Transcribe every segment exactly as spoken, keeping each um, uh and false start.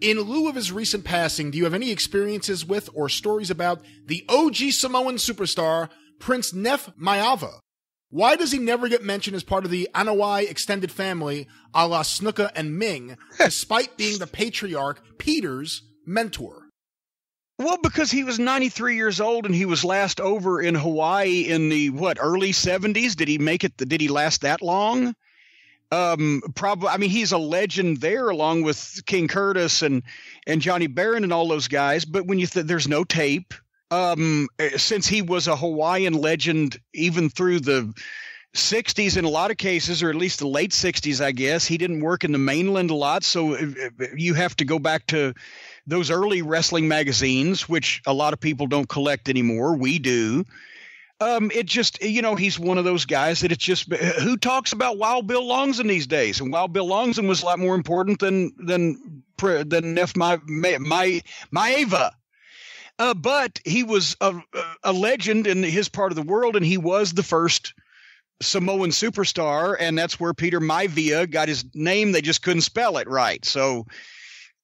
In lieu of his recent passing, do you have any experiences with or stories about the O G Samoan superstar, Prince Neff Maiava? Why does he never get mentioned as part of the Anoa'i extended family, a la Snuka and Ming, despite being the patriarch, Peter's mentor? Well, because he was ninety-three years old and he was last over in Hawaii in the, what, early seventies? Did he make it? Did he last that long? Um, probably. I mean, he's a legend there, along with King Curtis and and Johnny Baron and all those guys. But when you th there's no tape, um, since he was a Hawaiian legend, even through the sixties in a lot of cases, or at least the late sixties, I guess, he didn't work in the mainland a lot. So you have to go back to those early wrestling magazines, which a lot of people don't collect anymore. We do. Um, it just, you know, he's one of those guys that it's just, who talks about Wild Bill Longson these days? And Wild Bill Longson was a lot more important than than than Neff Maiava. Uh, but he was a, a legend in his part of the world, and he was the first Samoan superstar, and that's where Peter Maivia got his name. They just couldn't spell it right. So,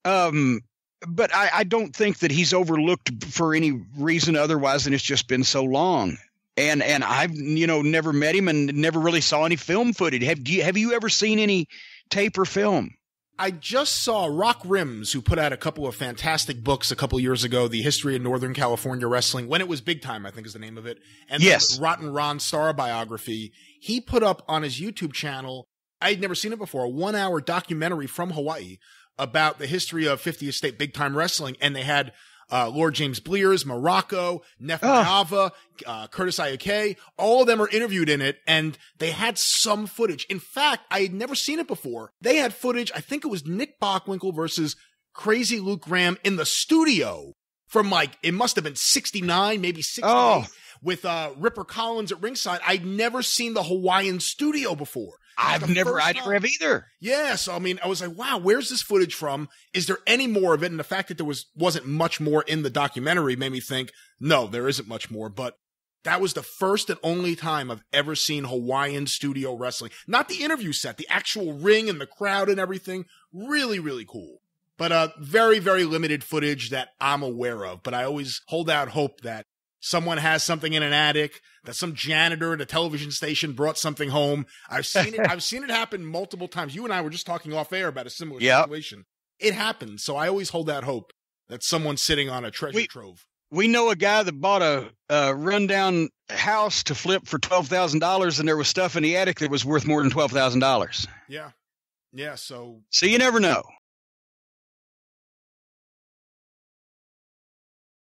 um, but I, I don't think that he's overlooked for any reason otherwise than it's just been so long. And and I've you know never met him and never really saw any film footage. Have do you, have you ever seen any tape or film? I just saw Rock Rims, who put out a couple of fantastic books a couple of years ago, The History of Northern California Wrestling, when it was Big Time, I think is the name of it. And yes, the Rotten Ron Starr biography. He put up on his YouTube channel, I'd never seen it before, a one-hour documentary from Hawaii about the history of fiftieth State Big Time Wrestling. And they had uh, Lord James Blears, Morocco, Neff Maiava, oh. uh, Curtis Iake. All of them are interviewed in it, and they had some footage. In fact, I had never seen it before. They had footage, I think it was Nick Bockwinkle versus Crazy Luke Graham in the studio from, like, it must have been sixty-nine, maybe sixty-eight, oh. with uh, Ripper Collins at ringside. I'd never seen the Hawaiian studio before. I've never, I never have either. Yeah, so I mean, I was like, wow, where's this footage from? Is there any more of it? And the fact that there was, wasn't much more in the documentary made me think, no, there isn't much more. But that was the first and only time I've ever seen Hawaiian studio wrestling. Not the interview set, the actual ring and the crowd and everything. Really, really cool. But uh, very, very limited footage that I'm aware of. But I always hold out hope that someone has something in an attic, that some janitor at a television station brought something home. I've seen it. I've seen it happen multiple times. You and I were just talking off air about a similar yep. situation. It happens. So I always hold that hope that someone's sitting on a treasure we, trove. We know a guy that bought a, a rundown house to flip for twelve thousand dollars, and there was stuff in the attic that was worth more than twelve thousand dollars. Yeah. Yeah. So, so you never know.